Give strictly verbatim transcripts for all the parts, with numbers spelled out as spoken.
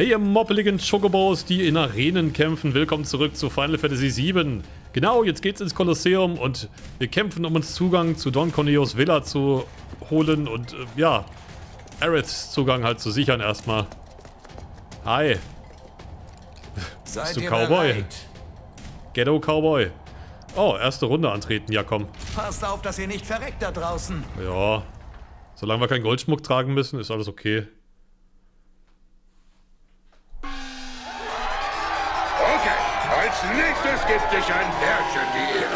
Hey, ihr moppeligen Chocobos, die in Arenen kämpfen. Willkommen zurück zu Final Fantasy sieben. Genau, jetzt geht's ins Kolosseum und wir kämpfen, um uns Zugang zu Don Corneos Villa zu holen und, äh, ja, Aeriths Zugang halt zu sichern erstmal. Hi. Seid ihr Cowboy? Ghetto Cowboy. Oh, erste Runde antreten. Ja, komm. Passt auf, dass ihr nicht verreckt da draußen. Ja. Solange wir keinen Goldschmuck tragen müssen, ist alles okay. Okay, als nächstes gibt dich ein Pärchen die Ehre.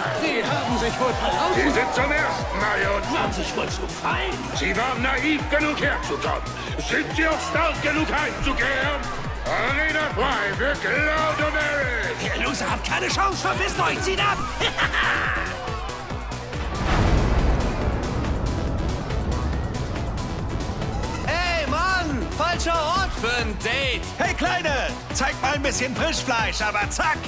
Sie haben sich wohl verlaufen. Sie sind zum ersten Mal hier und waren sich wohl zu fein. Sie waren naiv genug herzukommen. Sind sie auch stark genug heimzukehren? Arena frei für Cloud und Aerith! Ihr Loser habt keine Chance, verpisst euch, zieht ab! Hey Mann, falscher Ort für ein Date! Hey Kleine, zeig mal ein bisschen Frischfleisch, aber zack!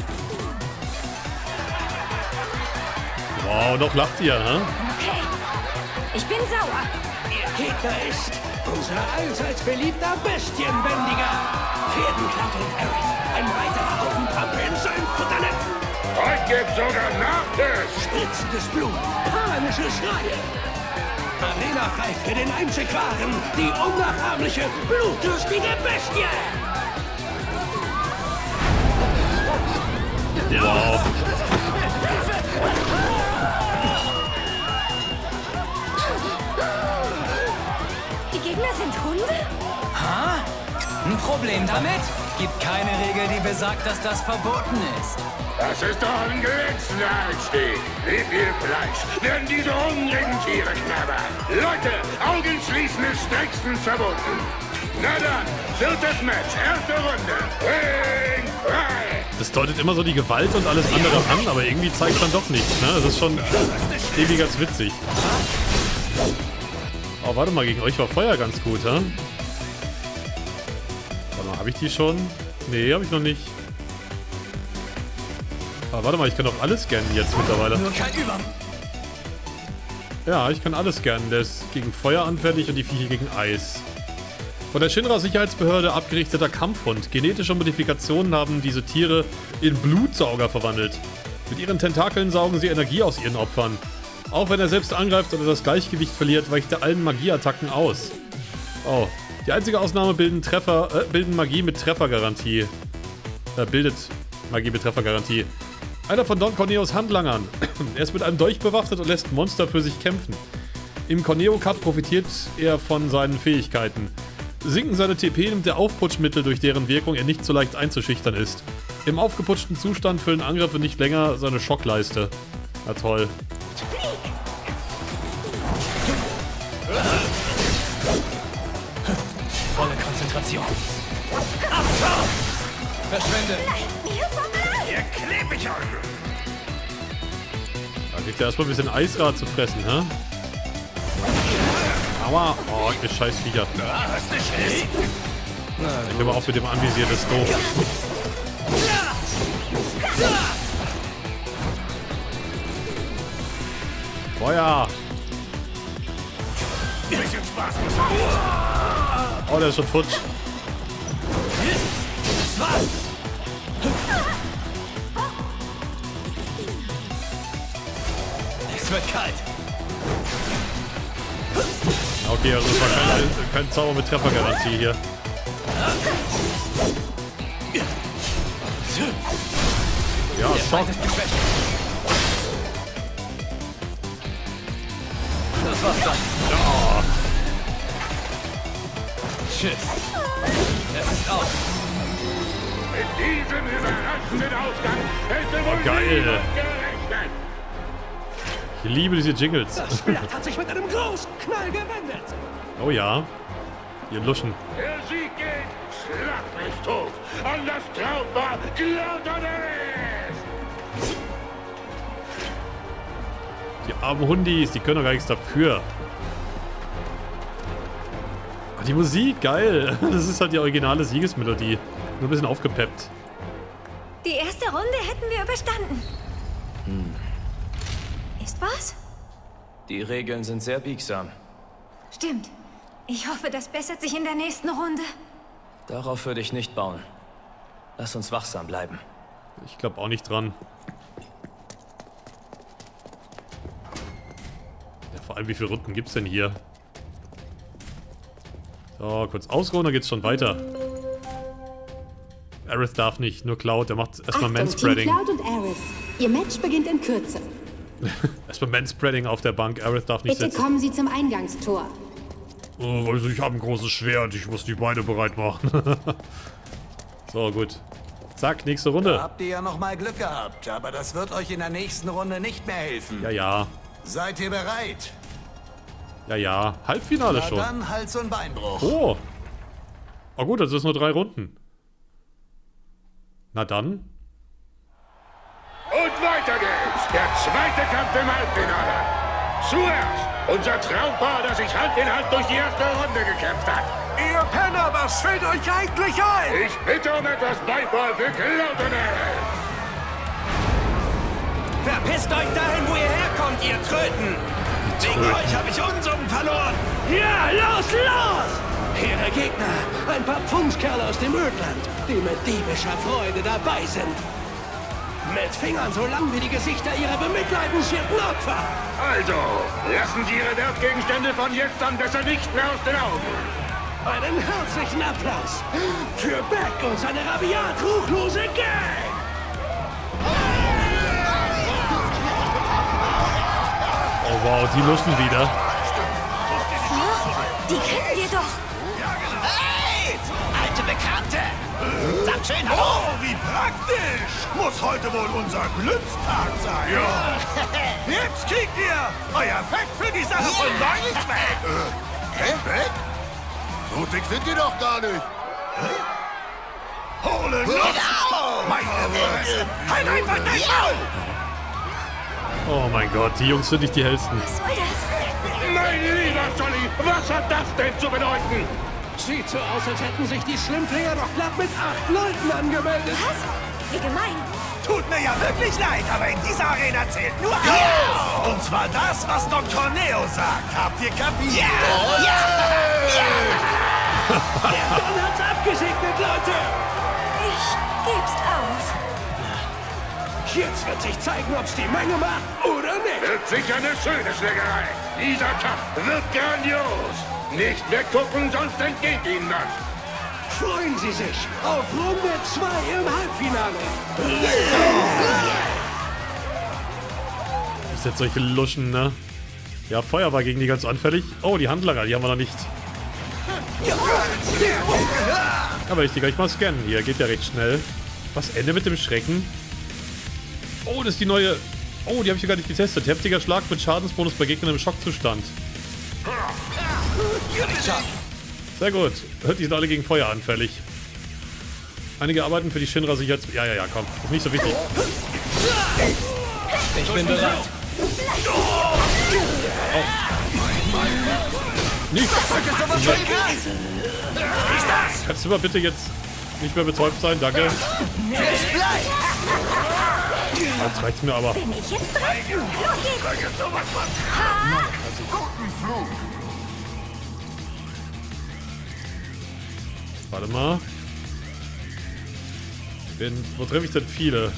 Wow, doch lacht ihr, ne? Okay, ich bin sauer. Ihr Gegner ist unser allseits beliebter Bestienbändiger! Pferdenklappeln, Aerith. Ein weiterer Augenpampe in seinem Futternetz. Heute gibt's sogar Nachtisch. Spritzendes Blut, panische Schreie. Arena frei für den einzig wahren, die unnachahmliche, blutdürstige Bestie. Wow. Die Gegner sind Hunde? Ha? Ein Problem damit? Gibt keine Regel, die besagt, dass das verboten ist. Das ist doch ein glänzender Einstieg. Wie viel Fleisch werden diese hungrigen Tiere knabbern? Leute, Augen schließen ist strengstens verboten. Na dann, viertes Match, erste Runde. Ring frei! Das deutet immer so die Gewalt und alles andere an, aber irgendwie zeigt dann doch nichts, ne? Das ist schon ewig ganz witzig. Oh, warte mal, gegen euch war Feuer ganz gut, hä? Habe ich die schon? Nee, habe ich noch nicht. Aber warte mal, ich kann doch alles scannen jetzt mittlerweile. Ja, ich kann alles scannen. Der ist gegen Feuer anfällig und die Viecher gegen Eis. Von der Shinra-Sicherheitsbehörde abgerichteter Kampfhund. Genetische Modifikationen haben diese Tiere in Blutsauger verwandelt. Mit ihren Tentakeln saugen sie Energie aus ihren Opfern. Auch wenn er selbst angreift oder das Gleichgewicht verliert, weicht er allen Magieattacken aus. Oh. Die einzige Ausnahme bilden Treffer, äh, bilden Magie mit Treffergarantie. Äh, bildet Magie mit Treffergarantie. Einer von Don Corneos Handlangern. Er ist mit einem Dolch bewaffnet und lässt Monster für sich kämpfen. Im Corneo Cup profitiert er von seinen Fähigkeiten. Sinken seine T P nimmt er Aufputschmittel, durch deren Wirkung er nicht so leicht einzuschüchtern ist. Im aufgeputschten Zustand füllen Angriffe nicht länger seine Schockleiste. Na toll. Volle Konzentration. Abschauen! Verschwinde! Ihr Klebig Eure! Da kriegt er erstmal ein bisschen Eisrad zu fressen, hä? Aua! Oh, ihr scheiß Viecher. Ich nehme auch mit dem Anvisier, das ist doof. Feuer! Bisschen Spaß! Oh, der ist schon futsch. Es wird kalt. Okay, also es war kein, kein Zauber mit Treffergarantie hier. Ja, Schock. Das war's dann. Oh. Tschüss. Das ist aus. Mit diesem überraschenden Ausgang hätte wohl niemand gerechnet. Ich liebe diese Jingles. Das Schwert hat sich mit einem großen Knall gewendet. Oh ja. Ihr Luschen. Der Sieg geht schlachtlich tot. Und das Traum war Cloud und Aerith. Die armen Hundis, die können doch gar nichts dafür. Die Musik, geil. Das ist halt die originale Siegesmelodie. Nur ein bisschen aufgepeppt. Die erste Runde hätten wir überstanden. Hm. Ist was? Die Regeln sind sehr biegsam. Stimmt. Ich hoffe, das bessert sich in der nächsten Runde. Darauf würde ich nicht bauen. Lass uns wachsam bleiben. Ich glaube auch nicht dran. Ja, vor allem, wie viele Runden gibt's denn hier? So, kurz ausruhen, dann geht's schon weiter. Aerith darf nicht, nur Cloud, der macht erstmal Manspreading. Cloud und Aerith. Ihr Match beginnt in Kürze. Erstmal Manspreading auf der Bank, Aerith darf nicht sitzen. Bitte kommen Sie zum Eingangstor. Oh, also ich habe ein großes Schwert, ich muss die Beine bereit machen. So, gut. Zack, nächste Runde. Da habt ihr ja nochmal Glück gehabt, aber das wird euch in der nächsten Runde nicht mehr helfen. Ja, ja. Seid ihr bereit? Ja, ja. Halbfinale schon. Na dann Hals- und Beinbruch. Oh. Oh gut, das ist nur drei Runden. Na dann. Und weiter geht's. Der zweite Kampf im Halbfinale. Zuerst unser Traumpaar, das sich Hand in Hand durch die erste Runde gekämpft hat. Ihr Penner, was fällt euch eigentlich ein? Ich bitte um etwas Beifall für Cloud und Aerith. Verpisst euch dahin, wo ihr herkommt, ihr Tröten. Wegen euch habe ich Unsummen verloren. Ja, los, los! Ihre Gegner, ein paar Pfungskerle aus dem Ödland, die mit diebischer Freude dabei sind. Mit Fingern so lang wie die Gesichter ihrer bemitleidenswerten Opfer. Also, lassen Sie Ihre Wertgegenstände von jetzt an besser nicht mehr aus den Augen. Einen herzlichen Applaus für Beck und seine rabiat ruchlose Gang. Oh wow, die müssen wieder. Ja, die kennen wir doch. Hey, alte Bekannte. Sag schön hallo. Oh, wie praktisch. Muss heute wohl unser Glückstag sein. Ja. Jetzt kriegt ihr euer Pack für die Sache von neulich weg. Hä, weg? So dick sind die doch gar nicht. Hä? Hole los! Genau. Meine Fresse! Halt einfach dein Maul! Oh mein Gott, die Jungs sind nicht die hellsten. Was soll das? Mein lieber Jolly, was hat das denn zu bedeuten? Sieht so aus, als hätten sich die Schlimmflinger doch glatt mit acht Leuten angemeldet. Was? Wie gemein. Tut mir ja wirklich leid, aber in dieser Arena zählt nur eins. Ja. Und zwar das, was Don Corneo sagt. Habt ihr kapiert? Ja! Ja! Ja! Der Don hat's abgesegnet, Leute! Ich geb's auf. Jetzt wird sich zeigen, ob's die Menge macht oder nicht. Wird sicher eine schöne Schlägerei. Dieser Kampf wird grandios. Nicht weggucken, sonst entgeht Ihnen was. Freuen Sie sich auf Runde zwei im Halbfinale. Das sind solche Luschen, ne? Ja, Feuer war gegen die ganz anfällig. Oh, die Handlager, die haben wir noch nicht. Aber ich die gleich mal scannen. Hier geht ja recht schnell. Was Ende mit dem Schrecken? Oh, das ist die neue... Oh, die habe ich ja gar nicht getestet. Heftiger Schlag mit Schadensbonus bei Gegnern im Schockzustand. Sehr gut. Die sind alle gegen Feuer anfällig. Einige arbeiten für die Shinra sicher... Ja, ja, ja, komm. Ist nicht so wichtig. Ich bin bereit. Oh. Nicht! Kannst du mal bitte jetzt nicht mehr betäubt sein? Danke. Jetzt reicht's mir aber. Bin ich jetzt dran? Los geht's! Ha! Warte mal. Bin, wo treffe ich denn viele?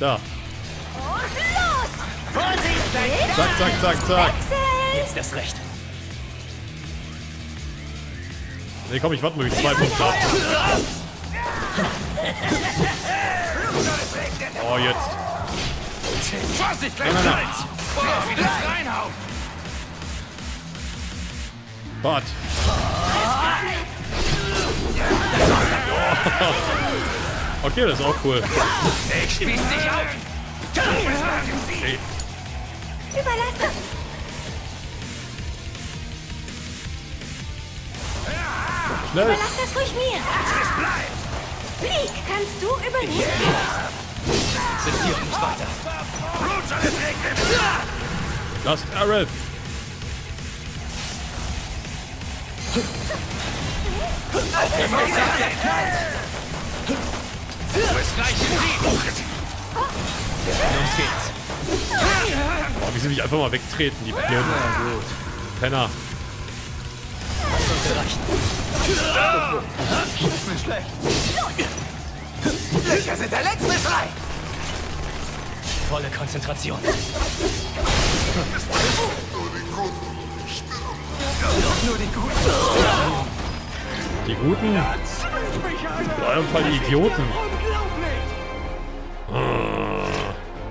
Da. Und los! Vorsicht! Zack, zack, zack, zack. Jetzt das Recht. Nee, komm, ich warte mal, ich zwei Punkte ab. Oh, jetzt. Vorsicht, gleich nein, nein, nein. Vorsicht, wieder reinhauen! Bart! Oh. Okay, das ist auch cool. Ich spieß dich auf! Okay. Überlass das! Schnell! Überlass das ruhig mir! Flieg, kannst du übernehmen? Yeah. Sind hier nicht weiter. Das ist Aerith. Du bist gleich im Sieg. Los geht's. Boah, wie sie mich einfach mal wegtreten, die Blöden. Penner. Ist schlecht. Los! Löcher sind der letzte Schrei! Volle Konzentration. Nur die Guten. Die Guten? In eurem Fall die Idioten.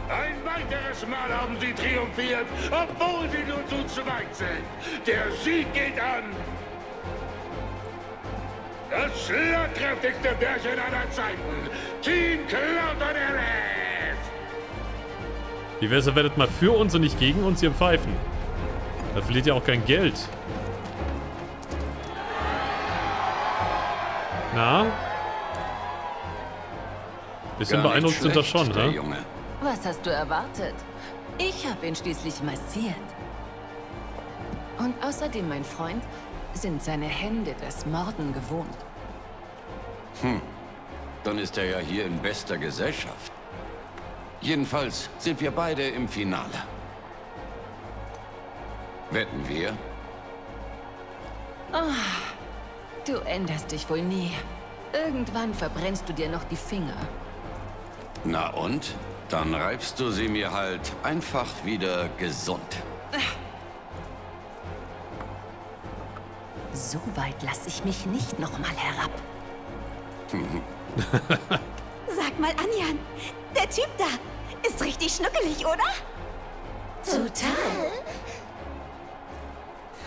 Ein weiteres Mal haben sie triumphiert, obwohl sie nur zu zweit sind. Der Sieg geht an. Das schlagkräftigste Bärchen aller Zeiten. Team Cloud und Aerith. Wie wär's, ihr werdet mal für uns und nicht gegen uns hier pfeifen. Da verliert ihr auch kein Geld. Na? Bisschen beeindruckt sind das schon, ne? Junge. Was hast du erwartet? Ich habe ihn schließlich massiert. Und außerdem, mein Freund, sind seine Hände das Morden gewohnt. Hm. Dann ist er ja hier in bester Gesellschaft. Jedenfalls sind wir beide im Finale. Wetten wir? Oh, du änderst dich wohl nie. Irgendwann verbrennst du dir noch die Finger. Na und? Dann reibst du sie mir halt einfach wieder gesund. So weit lasse ich mich nicht nochmal herab. Sag mal, Anjan, der Typ da ist richtig schnuckelig, oder? Total.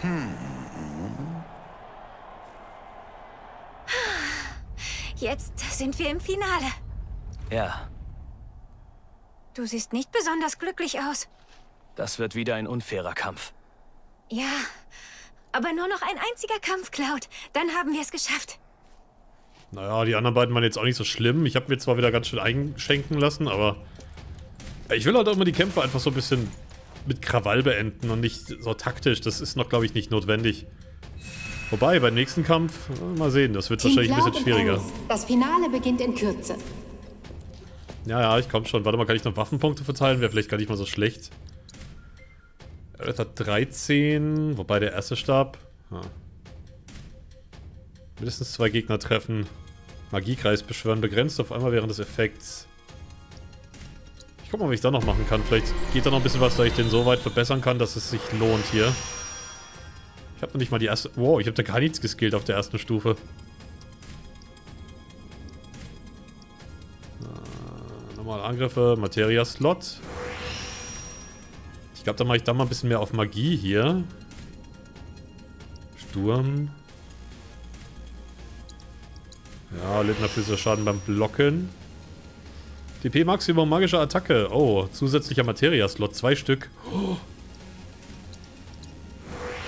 Hm. Jetzt sind wir im Finale. Ja. Du siehst nicht besonders glücklich aus. Das wird wieder ein unfairer Kampf. Ja. Aber nur noch ein einziger Kampf, Cloud. Dann haben wir es geschafft. Naja, die anderen beiden waren jetzt auch nicht so schlimm. Ich habe mir zwar wieder ganz schön einschenken lassen, aber... Ich will halt auch immer die Kämpfe einfach so ein bisschen mit Krawall beenden und nicht so taktisch. Das ist noch, glaube ich, nicht notwendig. Wobei, beim nächsten Kampf... Mal sehen, das wird Team wahrscheinlich ein bisschen schwieriger. Das Finale beginnt in Kürze. Ja, ja, ich komme schon. Warte mal, kann ich noch Waffenpunkte verteilen? Wäre vielleicht gar nicht mal so schlecht. Aerith hat dreizehn, wobei der erste starb. Ja. Mindestens zwei Gegner treffen. Magiekreis beschwören, begrenzt auf einmal während des Effekts. Ich guck mal, was ich da noch machen kann. Vielleicht geht da noch ein bisschen was, da ich den so weit verbessern kann, dass es sich lohnt hier. Ich habe noch nicht mal die erste... Wow, ich habe da gar nichts geskillt auf der ersten Stufe. Äh, normale Angriffe, Materia-Slot. Ich glaube, dann mache ich da mal ein bisschen mehr auf Magie hier. Sturm. Ja, Lindnerfüße Schaden beim Blocken. T P Maximum, magische Attacke. Oh, zusätzlicher Materia-Slot, zwei Stück. Oh.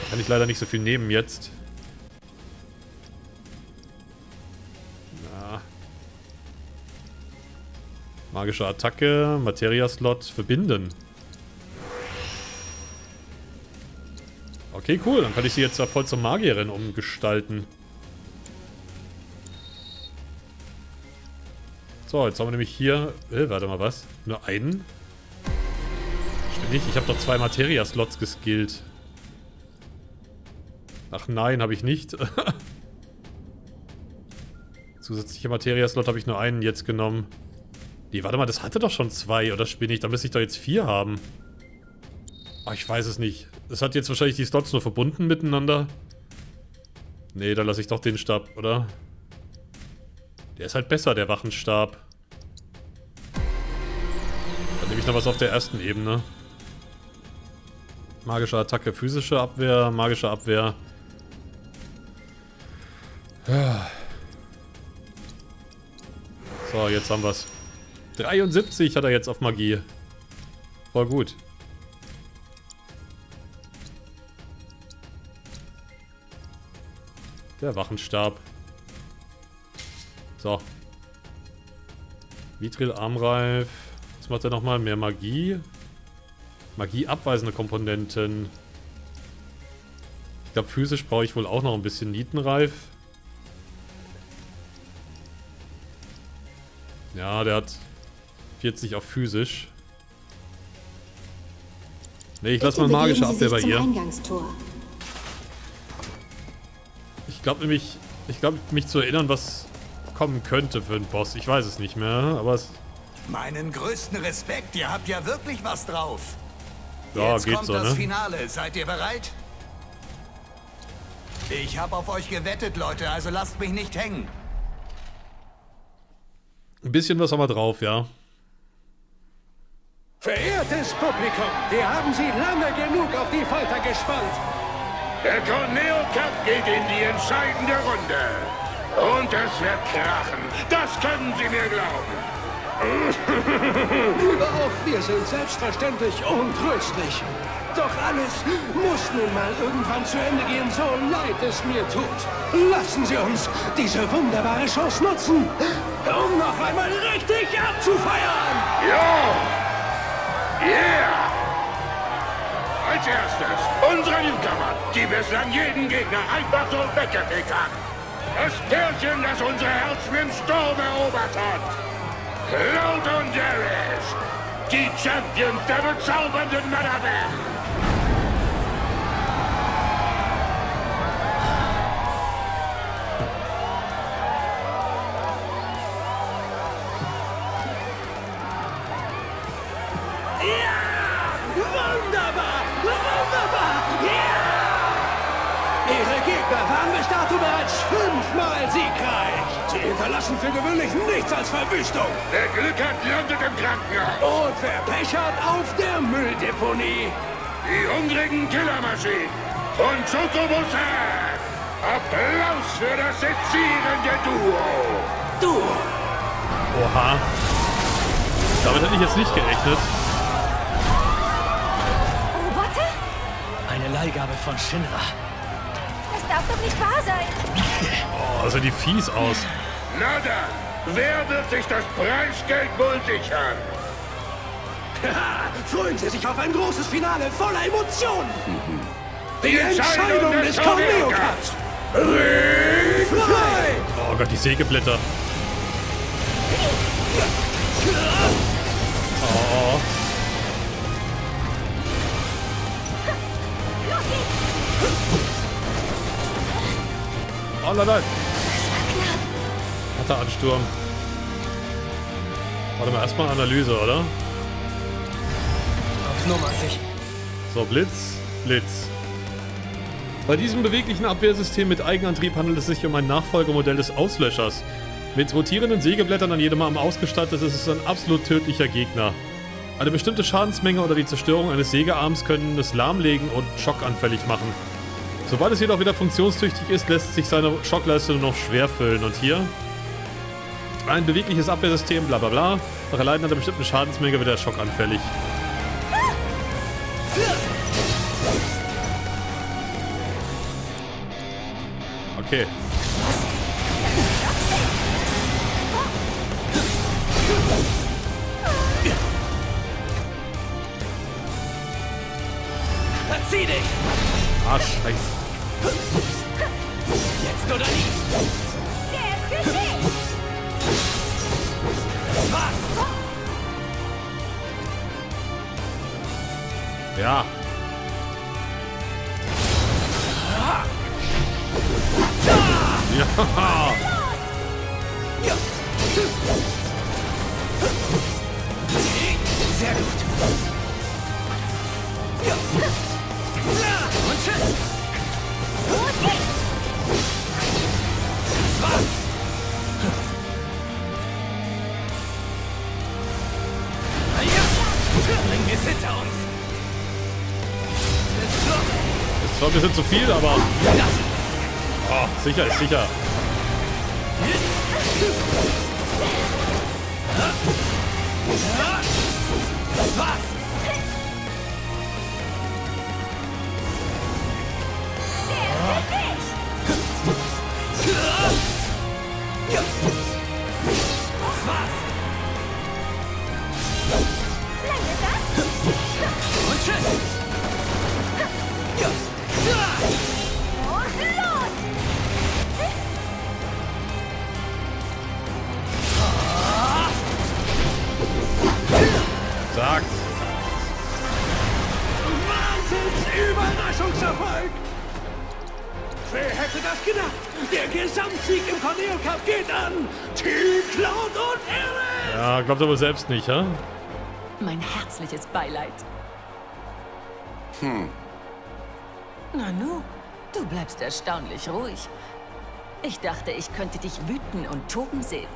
Kann ich leider nicht so viel nehmen jetzt. Na. Magische Attacke, Materia-Slot, verbinden. Okay, cool. Dann kann ich sie jetzt ja voll zur Magierin umgestalten. So, jetzt haben wir nämlich hier... Äh, warte mal, was? Nur einen? Stimmt nicht. Ich habe doch zwei Materia-Slots geskillt. Ach nein, habe ich nicht. Zusätzliche Materia-Slot habe ich nur einen jetzt genommen. Nee, warte mal, das hatte doch schon zwei, oder spinne ich? Da müsste ich doch jetzt vier haben. Ach, ich weiß es nicht. Es hat jetzt wahrscheinlich die Slots nur verbunden miteinander. Nee, da lasse ich doch den Stab, oder? Der ist halt besser, der Wachenstab. Dann nehme ich noch was auf der ersten Ebene. Magische Attacke, physische Abwehr, magische Abwehr. So, jetzt haben wir es. dreiundsiebzig hat er jetzt auf Magie. Voll gut. Der Wachenstab. So. Vitril Armreif. Was macht er nochmal? Mehr Magie. Magie abweisende Komponenten. Ich glaube, physisch brauche ich wohl auch noch ein bisschen Nietenreif. Ja, der hat vierzig auf physisch. Ne, ich lasse mal magische Abwehr bei ihr. Ich glaube nämlich, ich glaube mich zu erinnern, was kommen könnte für einen Boss. Ich weiß es nicht mehr, aber es... Meinen größten Respekt, ihr habt ja wirklich was drauf. Ja, jetzt geht kommt so, das ne? Finale, seid ihr bereit? Ich habe auf euch gewettet, Leute, also lasst mich nicht hängen. Ein bisschen was haben wir drauf, ja. Verehrtes Publikum, wir haben Sie lange genug auf die Folter gespannt. Der Corneo Cup geht in die entscheidende Runde. Und es wird krachen, das können Sie mir glauben. Überauf, wir sind selbstverständlich untröstlich. Doch alles muss nun mal irgendwann zu Ende gehen, so leid es mir tut. Lassen Sie uns diese wunderbare Chance nutzen, um noch einmal richtig abzufeiern. Ja! Yeah! Als erstes unsere Newcomer, die bislang jeden Gegner einfach so weggefegt haben. Das Pärchen, das unsere Herzen im Sturm erobert hat. Cloud und Aerith, die Champions der bezaubernden Madame M. Fünfmal siegreich! Sie hinterlassen für gewöhnlich nichts als Verwüstung! Wer Glück hat, landet im Krankenhaus! Und wer Pech hat, auf der Mülldeponie! Die hungrigen Killermaschinen von Chocobo! Applaus für das sezierende Duo! Duo! Oha! Damit hätte ich jetzt nicht gerechnet. Roboter? Eine Leihgabe von Shinra. Das darf doch nicht wahr sein. Oh, also die fies aus. Na dann, wer wird sich das Preisgeld wohl sichern? Haha, freuen Sie sich auf ein großes Finale voller Emotionen. Mhm. Die, die Entscheidung, Entscheidung des Corneo Cups. Ring frei! Oh Gott, die Sägeblätter. Oh. Oh nein, nein. Harter Ansturm. Warte mal, erstmal Analyse, oder? Auf Nummer sicher. So, Blitz, Blitz. Bei diesem beweglichen Abwehrsystem mit Eigenantrieb handelt es sich um ein Nachfolgemodell des Auslöschers. Mit rotierenden Sägeblättern an jedem Arm ausgestattet ist es ein absolut tödlicher Gegner. Eine bestimmte Schadensmenge oder die Zerstörung eines Sägearms können es lahmlegen und schockanfällig machen. Sobald es jedoch wieder funktionstüchtig ist, lässt sich seine Schockleiste nur noch schwer füllen. Und hier ein bewegliches Abwehrsystem, bla bla bla. Nach Erleiden einer bestimmten Schadensmenge wird der Schock anfällig. Okay. Verzieh dich! Ah, scheiße. Jetzt oder nie! Der ist geschickt! Ja! Ja! Ja! Sehr gut! Ja! Und tschüss! Das war ein bisschen zu viel, aber... Oh, sicher ist sicher. Wahnsinns-Überraschungserfolg! Wer hätte das gedacht? Der Gesamtsieg im Corneo Cup geht an Team Cloud und Aerith! Ja, glaubt aber selbst nicht, hä? Mein herzliches Beileid. Hm. Nanu, du bleibst erstaunlich ruhig. Ich dachte, ich könnte dich wüten und toben sehen.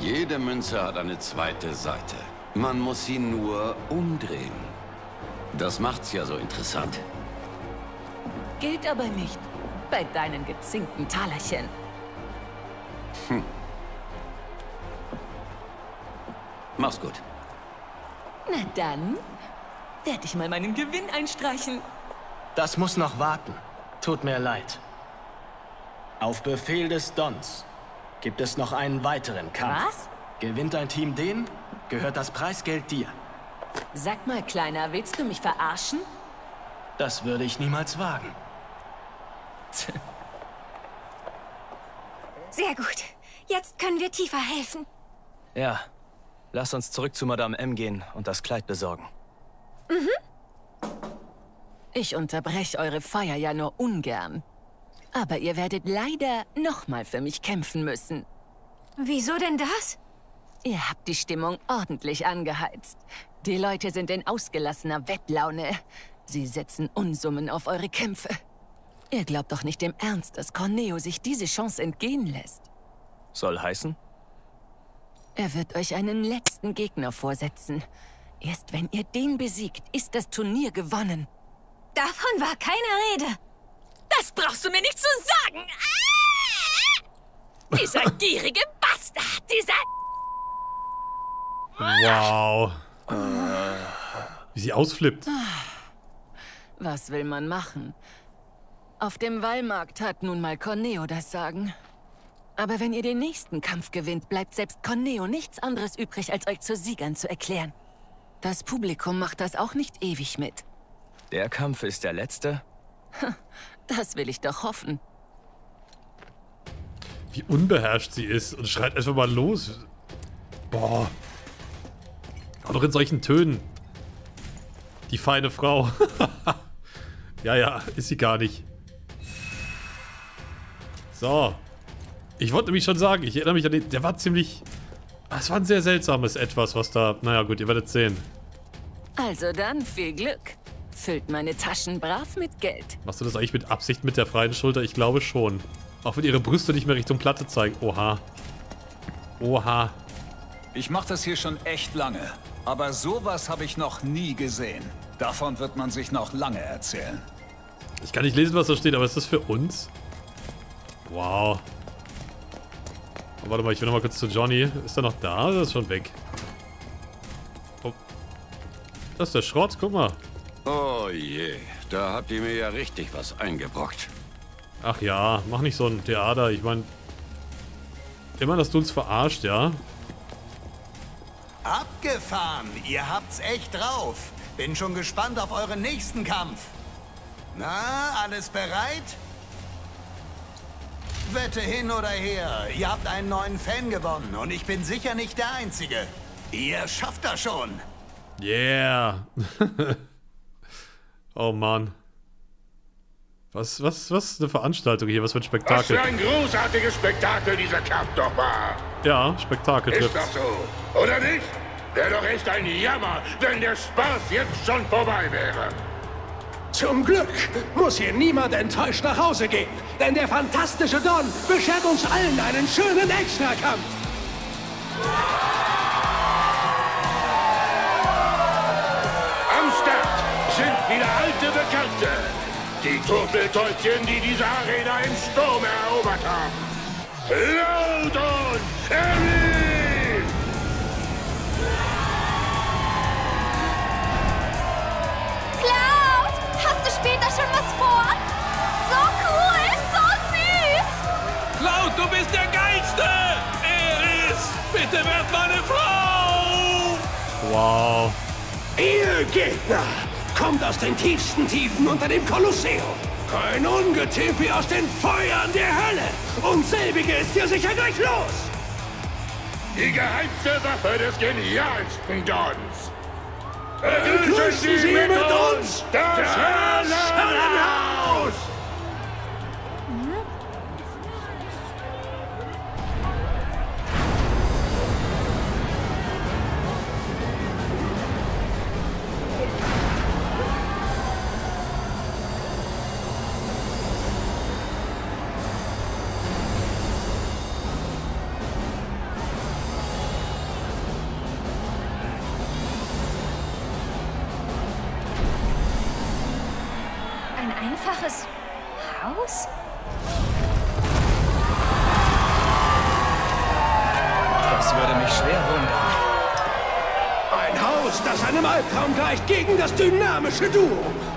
Jede Münze hat eine zweite Seite. Man muss sie nur umdrehen. Das macht's ja so interessant. Gilt aber nicht bei deinen gezinkten Talerchen. Hm. Mach's gut. Na dann, werde ich mal meinen Gewinn einstreichen. Das muss noch warten. Tut mir leid. Auf Befehl des Dons gibt es noch einen weiteren Kampf. Was? Gewinnt ein Team den, gehört das Preisgeld dir. Sag mal, Kleiner, willst du mich verarschen? Das würde ich niemals wagen. Sehr gut. Jetzt können wir tiefer helfen. Ja. Lass uns zurück zu Madame M gehen und das Kleid besorgen. Mhm. Ich unterbreche eure Feier ja nur ungern. Aber ihr werdet leider nochmal für mich kämpfen müssen. Wieso denn das? Ihr habt die Stimmung ordentlich angeheizt. Die Leute sind in ausgelassener Wettlaune. Sie setzen Unsummen auf eure Kämpfe. Ihr glaubt doch nicht im Ernst, dass Corneo sich diese Chance entgehen lässt. Soll heißen? Er wird euch einen letzten Gegner vorsetzen. Erst wenn ihr den besiegt, ist das Turnier gewonnen. Davon war keine Rede. Das brauchst du mir nicht zu sagen. Ah! Dieser gierige Bastard, dieser... Wow. Wie sie ausflippt. Was will man machen? Auf dem Wallmarkt hat nun mal Corneo das Sagen. Aber wenn ihr den nächsten Kampf gewinnt, bleibt selbst Corneo nichts anderes übrig, als euch zu Siegern zu erklären. Das Publikum macht das auch nicht ewig mit. Der Kampf ist der letzte? Das will ich doch hoffen. Wie unbeherrscht sie ist und schreit einfach mal los. Boah. Auch noch in solchen Tönen. Die feine Frau. Ja, ja, ist sie gar nicht. So. Ich wollte nämlich schon sagen, ich erinnere mich an den, der war ziemlich... Das war ein sehr seltsames Etwas, was da... Naja gut, ihr werdet sehen. Also dann, viel Glück. Füllt meine Taschen brav mit Geld. Machst du das eigentlich mit Absicht mit der freien Schulter? Ich glaube schon. Auch wenn ihre Brüste nicht mehr Richtung Platte zeigen. Oha. Oha. Ich mache das hier schon echt lange. Aber sowas habe ich noch nie gesehen. Davon wird man sich noch lange erzählen. Ich kann nicht lesen, was da steht, aber ist das für uns? Wow. Warte mal, ich will noch mal kurz zu Johnny. Ist er noch da? Oder ist er schon weg? Oh. Das ist der Schrott, guck mal. Oh je, da habt ihr mir ja richtig was eingebrockt. Ach ja, mach nicht so ein Theater. Ich meine, immer, dass du uns verarscht, ja? Abgefahren, ihr habt's echt drauf. Bin schon gespannt auf euren nächsten Kampf. Na, alles bereit? Wette hin oder her, ihr habt einen neuen Fan gewonnen und ich bin sicher nicht der Einzige. Ihr schafft das schon. Yeah. Oh Mann. Was, was, was eine Veranstaltung hier, was für ein Spektakel. Was für ein großartiges Spektakel dieser Kampf doch war. Ja, Spektakel trifft's. Ist doch so, oder nicht? Wäre doch echt ein Jammer, wenn der Spaß jetzt schon vorbei wäre. Zum Glück muss hier niemand enttäuscht nach Hause gehen, denn der fantastische Don beschert uns allen einen schönen Extrakampf. Am Start sind wieder alte Bekannte, die Turteltäubchen, die diese Arena im Sturm erobert haben. Cloud und Aerith! Später schon was vor? So cool, so süß! Cloud, du bist der Geilste! Aerith, bitte werd meine Frau! Wow. Ihr Gegner kommt aus den tiefsten Tiefen unter dem Kolosseum. Ein Ungetümpel aus den Feuern der Hölle. Und selbige ist ja sicher gleich los. Die geheimste Waffe des genialsten Dons. Begrüßen Sie mit uns das Höllenhaus! Gegen das dynamische Duo.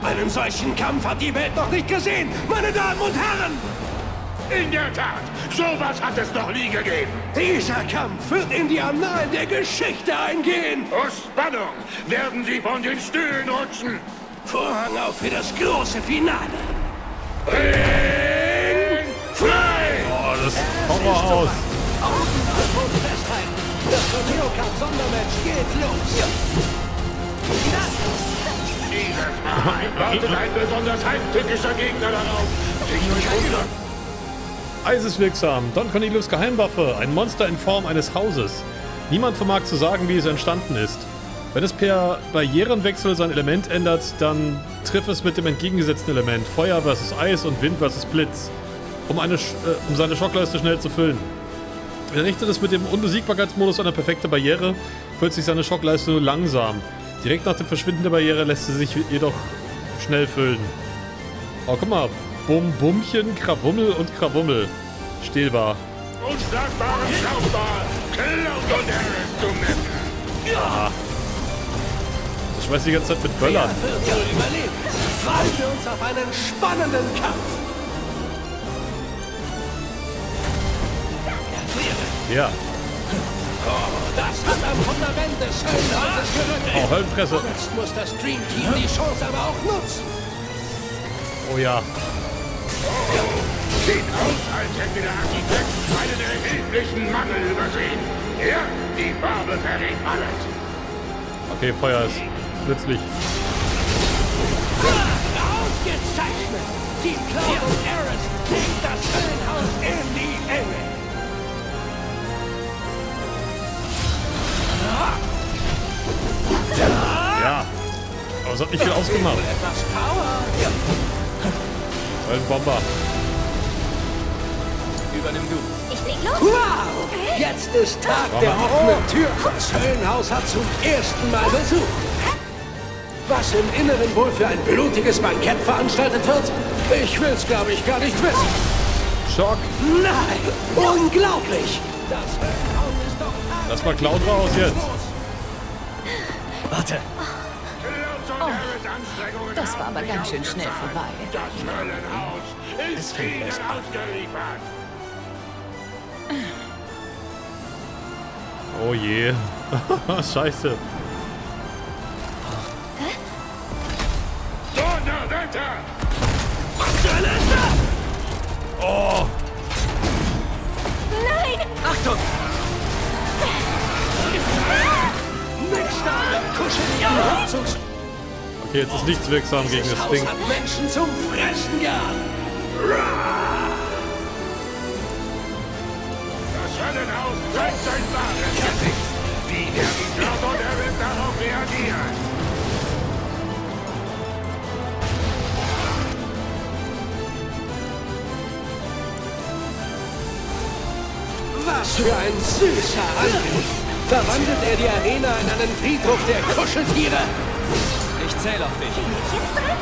Einen solchen Kampf hat die Welt noch nicht gesehen, meine Damen und Herren! In der Tat, sowas hat es noch nie gegeben. Dieser Kampf wird in die Annalen der Geschichte eingehen. Aus Spannung werden Sie von den Stühlen rutschen. Vorhang auf für das große Finale. Ring frei! Oh, das kommt mal aus. Augen auf und festhalten. Das Corneo Cup Sondermatch geht los. Ja. Dieses Mal wartet ein besonders heimtückischer Gegner darauf. Eis ist wirksam. Don Corneos Geheimwaffe. Ein Monster in Form eines Hauses. Niemand vermag zu sagen, wie es entstanden ist. Wenn es per Barrierenwechsel sein Element ändert, dann trifft es mit dem entgegengesetzten Element. Feuer versus Eis und Wind versus Blitz. Um, eine, äh, um seine Schockleiste schnell zu füllen. Er richtet es mit dem Unbesiegbarkeitsmodus an eine perfekte Barriere, füllt sich seine Schockleiste nur langsam. Direkt nach dem Verschwinden der Barriere lässt sie sich jedoch schnell füllen. Oh, guck mal. Bum-Bumchen, Krabummel und Krabummel. Stehlbar. Unschlagbar, schlagbar. Cloud und Aerith zu messen. Ja. Ich weiß die ganze Zeit mit Böllern. Wer wird wohl überleben? Freuen wir uns auf einen spannenden Kampf. Ja. Oh, das hat am Fundament des Höllenhauses gerüttelt. Oh, Höllenpresse. Jetzt muss das Dream Team die Chance aber auch nutzen. Oh ja. Oh, sieht aus, als hätte der Architekt einen erheblichen Mangel übersehen. Ja, die Farbe verrät alles. Okay, Feuer ist plötzlich. Ausgezeichnet! Die Cloud und Aerith bringt das Höllenhaus in die Enge. Ja, aber es hat nicht viel ausgemacht. Ein Bomber. Übernimm du. Ich leg los. Wow! Jetzt ist Tag der offenen Tür. Das Höllenhaus hat zum ersten Mal Besuch. Was im Inneren wohl für ein blutiges Bankett veranstaltet wird? Ich will's, glaube ich, gar nicht wissen. Schock. Nein! Unglaublich! Das Höllenhaus ist doch... Lass mal Cloud raus jetzt. Warte. Oh, das war aber ganz schön schnell vorbei. Es fängt erst an. Oh je. Scheiße. Donnerwetter! Was für ein Ende? Oh. Nein! Achtung! Okay, jetzt ist nichts wirksam gegen das Ding. Menschen zum Fressen gehabt. Das Höllenhaus zeigt sein wahres Gesicht. Wie der Iglaut und er wird darauf reagieren. Was für ein süßer Angriff! Verwandelt er die Arena in einen Friedhof der Kuscheltiere? Ich zähle auf dich. Jetzt dran?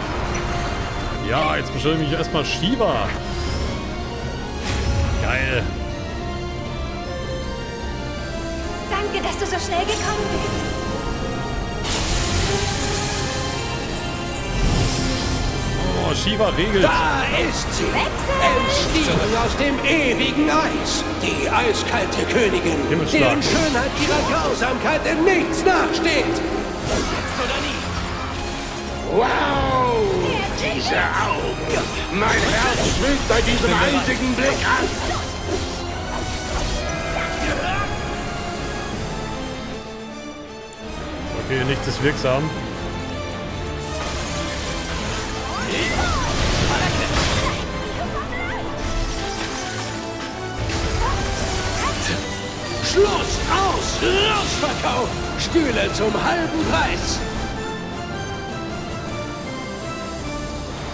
Ja, jetzt bestelle ich erstmal Shiva. Geil. Danke, dass du so schnell gekommen bist. Oh, Shiva regelt. Da ist sie. Entstiegen aus dem ewigen Eis. Die eiskalte Königin, deren Schönheit ihrer Grausamkeit in nichts nachsteht. Wow! Diese Augen! Mein Herz schwillt bei diesem eisigen Blick an! Okay, nichts ist wirksam. Schluss, aus, Losverkauf! Stühle zum halben Preis!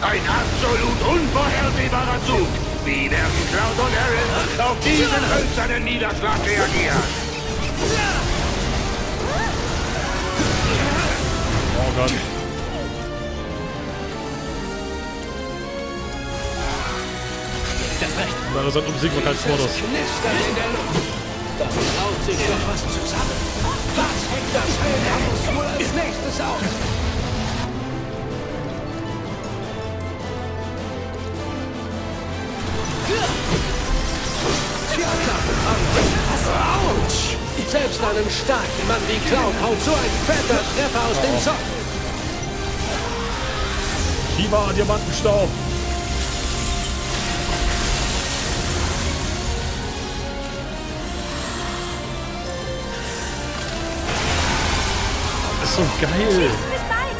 Ein absolut unvorhersehbarer Zug! Wie werden Cloud und Aerith auf diesen hölzernen Niederschlag reagieren? Oh Gott. Das Recht. Das ist ein Umsiegbarkeitsmodus. Das braucht sich doch was zusammen. Was hängt das Höllenhaus wohl als nächstes aus? Tja, Autsch! Selbst einem starken Mann wie Cloud haut so ein fetter Treffer aus dem Socken. Shiva, Diamantenstaub! So geil! Tschüss, bis bald.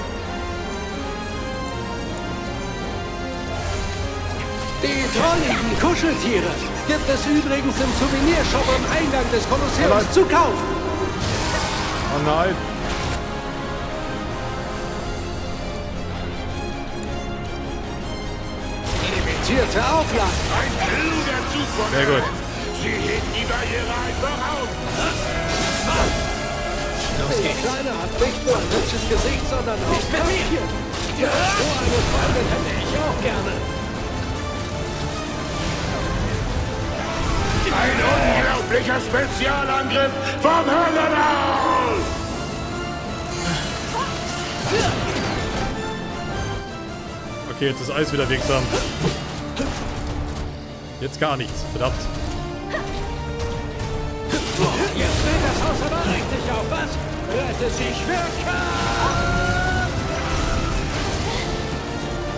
Die drolligen Kuscheltiere gibt es übrigens im Souvenirshop am Eingang des Kolosseums zu kaufen. Oh nein! Limitierte Auflage! Ein kluger Zug von Sehr gut. Sie heben die Barriere einfach auf! Der Kleine hat nicht nur ein hübsches Gesicht, sondern auch nicht mehr hier. Ja, so eine Freundin hätte ich auch gerne. Ein unglaublicher Spezialangriff vom Höllenhaus! Okay, jetzt ist Eis wieder wirksam. Jetzt gar nichts, verdammt. Jetzt dreht das Haus aber richtig auf, was? Rette sich, wer kann!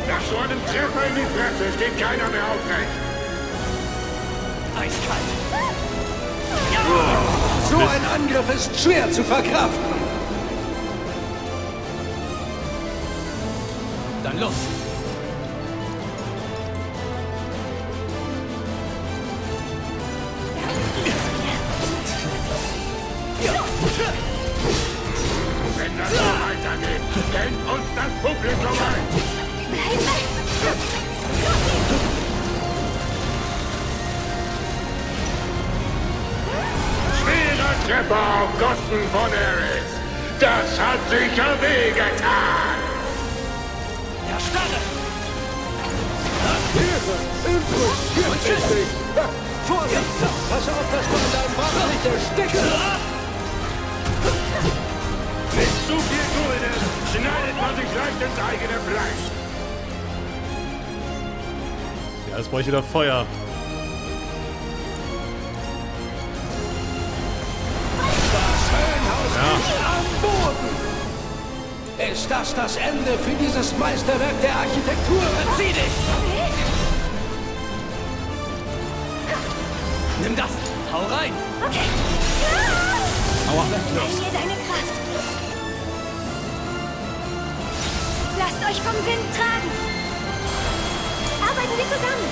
Nach so einem Treffer in die Fresse steht keiner mehr aufrecht. Eiskalt. Ja. So ein Angriff ist schwer zu verkraften. Dann los. Von Aerith. Das hat sicher wehgetan! Erstarre! Vorsicht! Pass auf, dass du an deinem Bauch nicht erstickst! Mit zu viel Gulden schneidet man sich leicht ins eigene Fleisch! Ja, jetzt brauche ich wieder Feuer. Ist das das Ende für dieses Meisterwerk der Architektur? Verzieh dich! Nimm das! Hau rein! Okay! Aua! Verlier deine Kraft! Lasst euch vom Wind tragen! Arbeiten wir zusammen!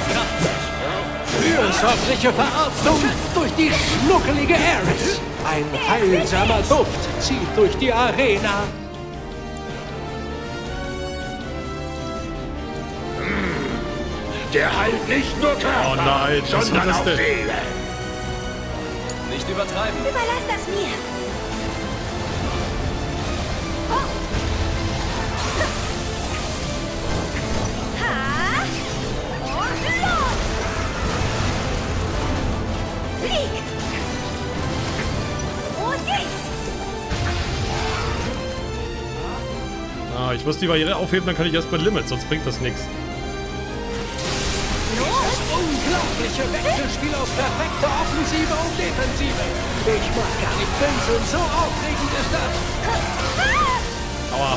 Fürsorgliche Verarztung durch die schnuckelige Aerith! Ein heilsamer Duft zieht durch die Arena! Der heilt nicht nur Körper, oh nein, sondern auch Seele. Nicht übertreiben. Überlass das mir. Oh. Ha. Und los. Flieg. Los geht's. Ah, ich muss die Barriere aufheben, dann kann ich erst mein Limit, sonst bringt das nichts. Unglaubliche Wechselspiel aus perfekter Offensive und Defensive. Ich mag gar nicht winseln, so aufregend ist das. Aua.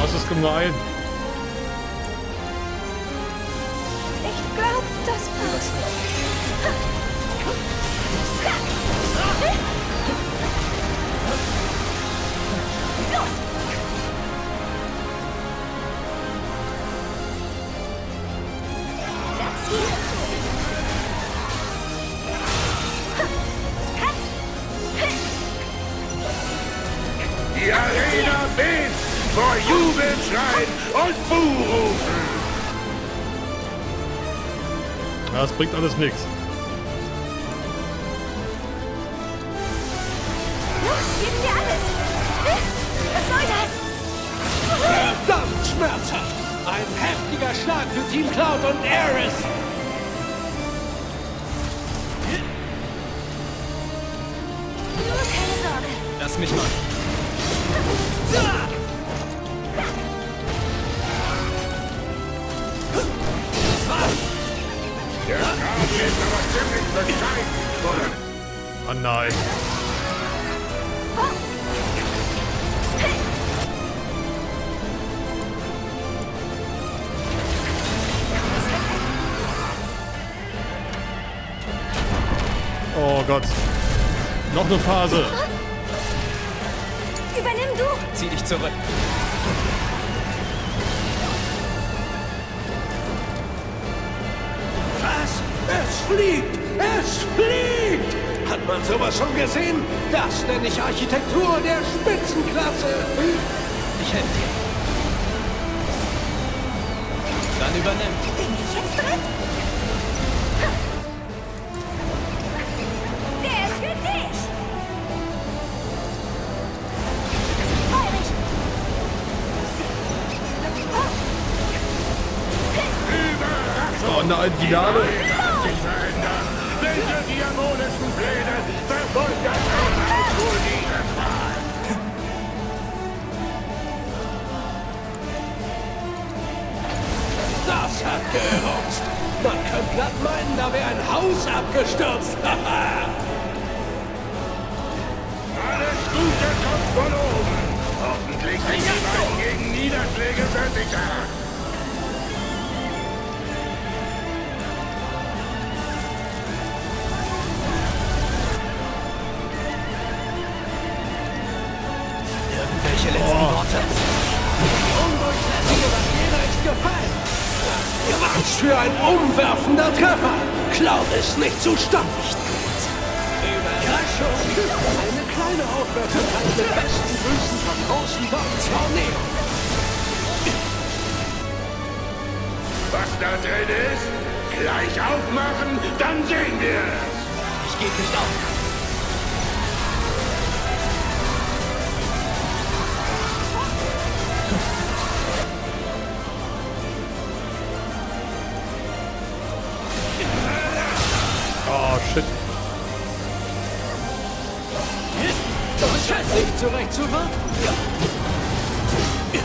Was ist gemein? Ich glaub, das war's. Los! Hier. vor Jubel schreien und Buh rufen. Das bringt alles nichts. Los, gib mir alles! Was soll das? Verdammt schmerzhaft! Ein heftiger Schlag für Team Cloud und Aerith! Nur keine Sorge! Lass mich mal! Der Kampf ist aber ziemlich bescheiden! Oh nein! Oh Gott. Noch eine Phase. Übernimm du. Zieh dich zurück. Was? Es fliegt! Es fliegt! Hat man sowas schon gesehen? Das nenne ich Architektur der Spitzenklasse. Ich helfe dir. Dann übernimm. Bin ich jetzt drin? Der ist für dich. Feurig. Oh nein, Finale. Welche diabolischen Pläne verfolgt das Höllenhaus wohl dieses Mal? Das hat gerotzt! Man könnte glatt meinen, da wäre ein Haus abgestürzt! Alles Gute kommt von oben! Hoffentlich sind die Beine gegen Niederschläge versichert! Welche letzten oh. Worte? Die undurchlässige Barriere ist gefallen. Was für ein umwerfender Treffer! Cloud ist nicht zu stoppen. Überraschung! Eine kleine Aufmerksamkeit mit besten Grüßen von großen Don Corneo. Was da drin ist, gleich aufmachen, dann sehen wir es! Ich gebe nicht auf! Zurecht zu warten. Ja. Der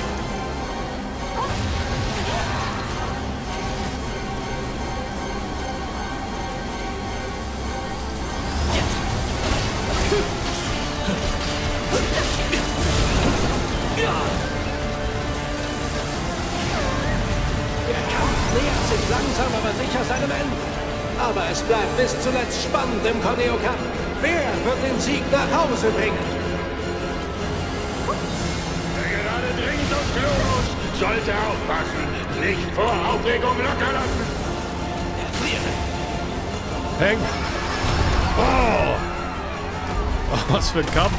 Kampf nähert sich langsam, aber sicher seinem Ende. Aber es bleibt bis zuletzt spannend im Corneo Cup. Wer wird den Sieg nach Hause bringen? Sollte aufpassen, nicht vor Aufregung locker lassen. Hängt. Oh. Oh, was für ein Kampf.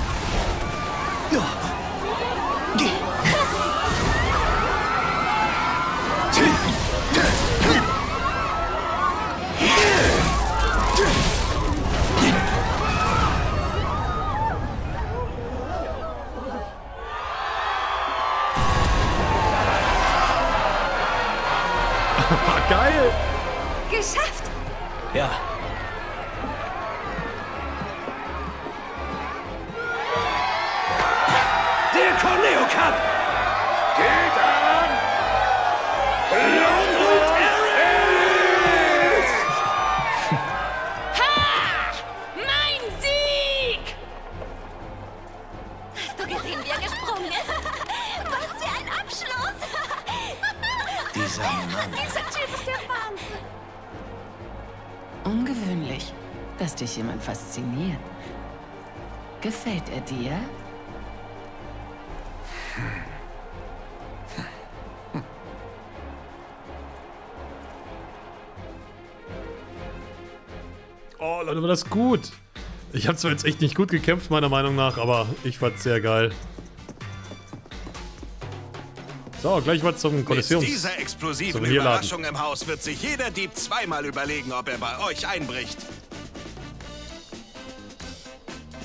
Geil! Geschafft! Ja. Der Corneo Cup! Geht an! Cloud und Aerith! Ha! Mein Sieg! Hast du gesehen, wie er gesprungen ist? Was für ein Abschluss! Dieser Mann. Ungewöhnlich, dass dich jemand fasziniert. Gefällt er dir? Oh, Leute, war das gut. Ich habe zwar jetzt echt nicht gut gekämpft, meiner Meinung nach, aber ich fand's sehr geil. So, gleich mal zum Kolosseum. Mit dieser explosiven Überraschung im Haus wird sich jeder Dieb zweimal überlegen, ob er bei euch einbricht.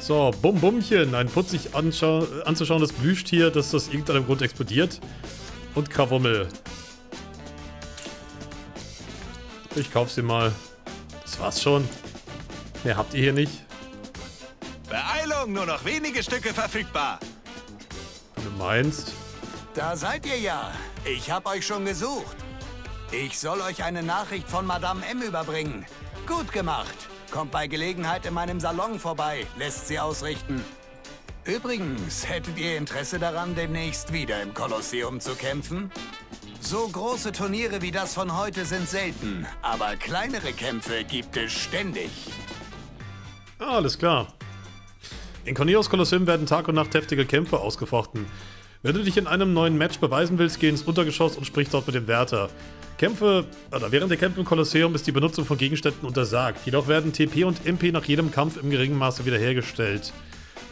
So, Bum-Bumchen, ein putzig anzuschauendes Plüschtier, dass das irgendeinem Grund explodiert. Und Krawummel. Ich kauf's dir mal. Das war's schon. Mehr habt ihr hier nicht. Beeilung, nur noch wenige Stücke verfügbar. Du meinst? Da seid ihr ja. Ich hab euch schon gesucht. Ich soll euch eine Nachricht von Madame M überbringen. Gut gemacht. Kommt bei Gelegenheit in meinem Salon vorbei, lässt sie ausrichten. Übrigens, hättet ihr Interesse daran, demnächst wieder im Kolosseum zu kämpfen? So große Turniere wie das von heute sind selten, aber kleinere Kämpfe gibt es ständig. Ah, alles klar. In Corneos Kolosseum werden Tag und Nacht heftige Kämpfe ausgefochten. Wenn du dich in einem neuen Match beweisen willst, geh ins Untergeschoss und sprich dort mit dem Wärter. Kämpfe, oder während der Kämpfe im Kolosseum ist die Benutzung von Gegenständen untersagt. Jedoch werden T P und M P nach jedem Kampf im geringen Maße wiederhergestellt.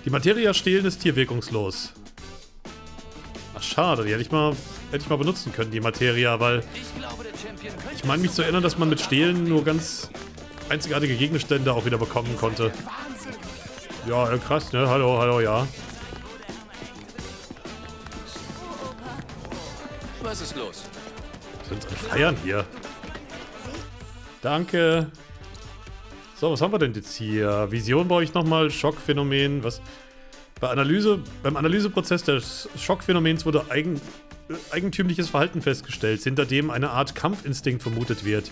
Die Materia stehlen ist hier wirkungslos. Ach schade, die hätte ich mal, hätte ich mal benutzen können, die Materia, weil ich meine mich zu erinnern, dass man mit Stehlen nur ganz einzigartige Gegenstände auch wieder bekommen konnte. Ja, krass, ne? Hallo, hallo, ja. Was ist los? Sind alle feiern hier. Danke. So, was haben wir denn jetzt hier? Vision brauche ich nochmal. Schockphänomen. Was? Bei Analyse, beim Analyseprozess des Schockphänomens wurde eigen, äh, eigentümliches Verhalten festgestellt, hinter dem eine Art Kampfinstinkt vermutet wird.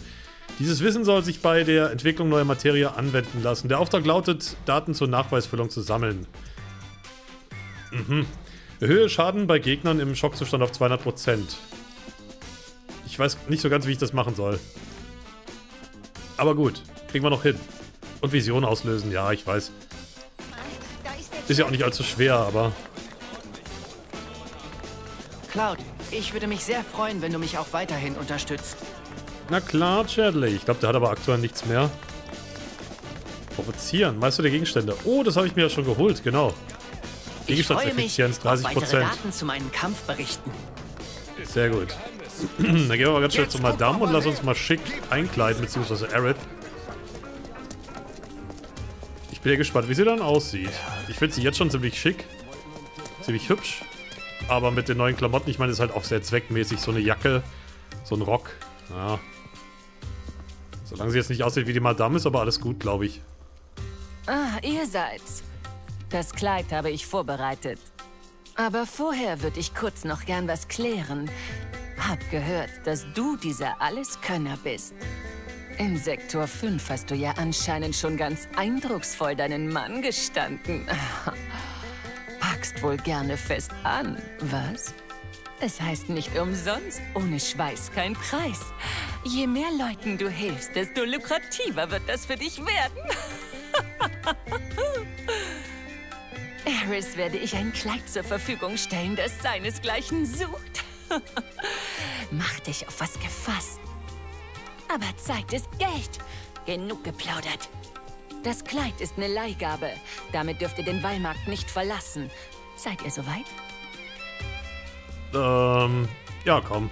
Dieses Wissen soll sich bei der Entwicklung neuer Materie anwenden lassen. Der Auftrag lautet, Daten zur Nachweisfüllung zu sammeln. Mhm. Erhöhe Schaden bei Gegnern im Schockzustand auf zweihundert Prozent. Ich weiß nicht so ganz, wie ich das machen soll. Aber gut, kriegen wir noch hin. Und Vision auslösen, ja, ich weiß. Ist ja auch nicht allzu schwer, aber... Cloud, ich würde mich sehr freuen, wenn du mich auch weiterhin unterstützt. Na klar, Chadley. Ich glaube, der hat aber aktuell nichts mehr. Provozieren, Meister der Gegenstände. Oh, das habe ich mir ja schon geholt, genau. Gegenstandseffizienz, dreißig Prozent. Daten zu meinen Kampfberichten. Sehr gut. Dann gehen wir mal ganz schnell zu Madame und lass uns mal schick einkleiden, beziehungsweise Aerith. Ich bin ja gespannt, wie sie dann aussieht. Ich finde sie jetzt schon ziemlich schick, ziemlich hübsch, aber mit den neuen Klamotten, ich meine, ist halt auch sehr zweckmäßig, so eine Jacke, so ein Rock, ja. Solange sie jetzt nicht aussieht wie die Madame, ist aber alles gut, glaube ich. Ah, ihr seid's. Das Kleid habe ich vorbereitet. Aber vorher würde ich kurz noch gern was klären. Hab gehört, dass du dieser Alleskönner bist. Im Sektor fünf hast du ja anscheinend schon ganz eindrucksvoll deinen Mann gestanden. Packst wohl gerne fest an, was? Es heißt nicht umsonst, ohne Schweiß kein Preis. Je mehr Leuten du hilfst, desto lukrativer wird das für dich werden. Aerith werde ich ein Kleid zur Verfügung stellen, das seinesgleichen sucht. Mach dich auf was gefasst. Aber Zeit ist Geld. Genug geplaudert. Das Kleid ist eine Leihgabe. Damit dürft ihr den Wallmarkt nicht verlassen. Seid ihr soweit? Ähm, ja, komm.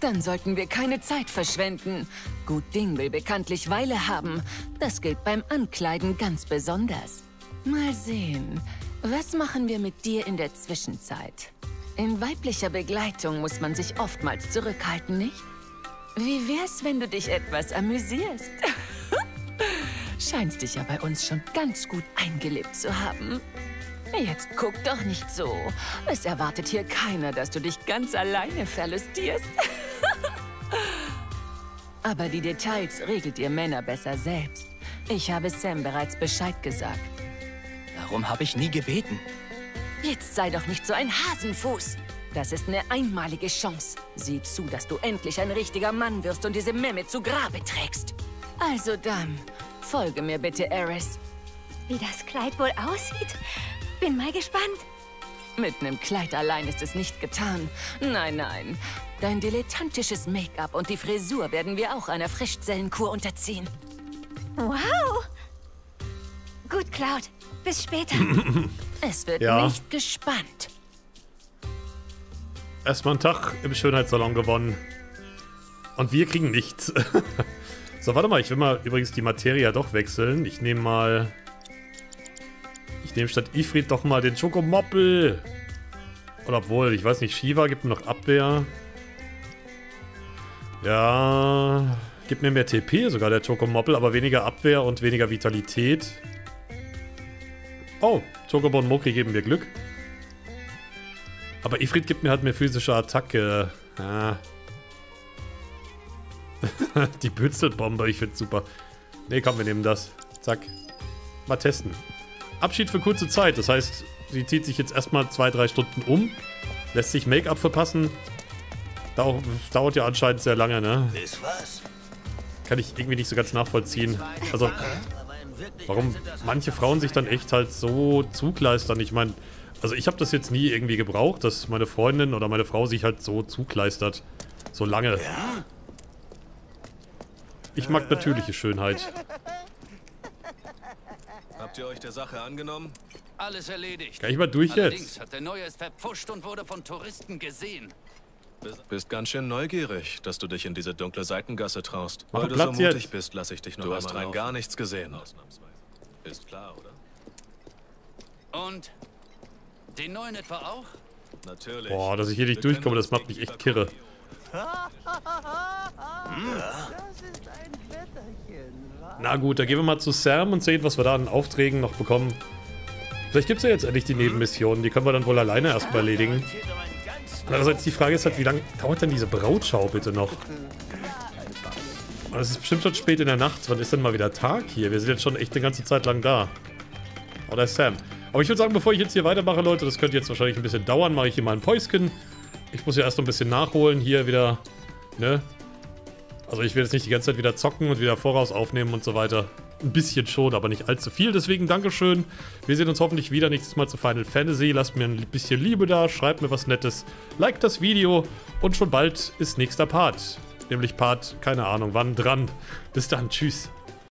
Dann sollten wir keine Zeit verschwenden. Gut Ding will bekanntlich Weile haben. Das gilt beim Ankleiden ganz besonders. Mal sehen, was machen wir mit dir in der Zwischenzeit? In weiblicher Begleitung muss man sich oftmals zurückhalten, nicht? Wie wär's, wenn du dich etwas amüsierst? Scheinst dich ja bei uns schon ganz gut eingelebt zu haben. Jetzt guck doch nicht so. Es erwartet hier keiner, dass du dich ganz alleine verlustierst. Aber die Details regelt ihr Männer besser selbst. Ich habe Sam bereits Bescheid gesagt. Warum habe ich nie gebeten? Jetzt sei doch nicht so ein Hasenfuß. Das ist eine einmalige Chance. Sieh zu, dass du endlich ein richtiger Mann wirst und diese Memme zu Grabe trägst. Also dann, folge mir bitte, Aerith. Wie das Kleid wohl aussieht? Bin mal gespannt. Mit einem Kleid allein ist es nicht getan. Nein, nein. Dein dilettantisches Make-up und die Frisur werden wir auch einer Frischzellenkur unterziehen. Wow! Gut, Cloud. Bis später. Es wird ja nicht gespannt. erstmal einen Tag im Schönheitssalon gewonnen. Und wir kriegen nichts. So, warte mal, ich will mal übrigens die Materie ja doch wechseln. Ich nehme mal... Ich nehme statt Ifrit doch mal den Schokomoppel. Und obwohl, ich weiß nicht, Shiva gibt mir noch Abwehr. Ja... Gibt mir mehr T P sogar, der Chocomoppel, aber weniger Abwehr und weniger Vitalität. Oh, Chocobo und Mokri geben mir Glück. Aber Ifrit gibt mir halt mehr physische Attacke. Ah. Die Bützelbombe, ich find's super. Ne, komm, wir nehmen das. Zack. Mal testen. Abschied für kurze Zeit, das heißt, sie zieht sich jetzt erstmal zwei, drei Stunden um. Lässt sich Make-up verpassen. Dau- dauert ja anscheinend sehr lange, ne? Ist was? Kann ich irgendwie nicht so ganz nachvollziehen. Also, warum manche Frauen sich dann echt halt so zukleistern. Ich meine, also ich habe das jetzt nie irgendwie gebraucht, dass meine Freundin oder meine Frau sich halt so zukleistert. So lange. Ich mag natürliche Schönheit. Habt ihr euch der Sache angenommen? Alles erledigt. Kann ich mal durch jetzt? Allerdings hat der Neue es verpfuscht und wurde von Touristen gesehen. Bist ganz schön neugierig, dass du dich in diese dunkle Seitengasse traust. Weil du so mutig bist, lasse ich dich noch einmal rein. Du hast rein gar nichts gesehen. Ausnahmsweise. Ist klar, oder? Und? Den neuen etwa auch? Natürlich. Boah, dass ich hier nicht durchkomme, das macht mich echt kirre. Na gut, dann gehen wir mal zu Sam und sehen, was wir da an Aufträgen noch bekommen. Vielleicht gibt es ja jetzt endlich die Nebenmissionen, die können wir dann wohl alleine erstmal erledigen. Andererseits die Frage ist halt, wie lange dauert denn diese Brautschau bitte noch? Es ist bestimmt schon spät in der Nacht. Wann ist denn mal wieder Tag hier? Wir sind jetzt schon echt eine ganze Zeit lang da. Oh, da ist Sam. Aber ich würde sagen, bevor ich jetzt hier weitermache, Leute, das könnte jetzt wahrscheinlich ein bisschen dauern, mache ich hier mal ein Päuschen. Ich muss ja erst noch ein bisschen nachholen hier wieder, ne? Also ich will jetzt nicht die ganze Zeit wieder zocken und wieder voraus aufnehmen und so weiter. Ein bisschen schon, aber nicht allzu viel. Deswegen Dankeschön. Wir sehen uns hoffentlich wieder nächstes Mal zu Final Fantasy. Lasst mir ein bisschen Liebe da, schreibt mir was Nettes, liked das Video und schon bald ist nächster Part. Nämlich Part, keine Ahnung wann, dran. Bis dann, tschüss.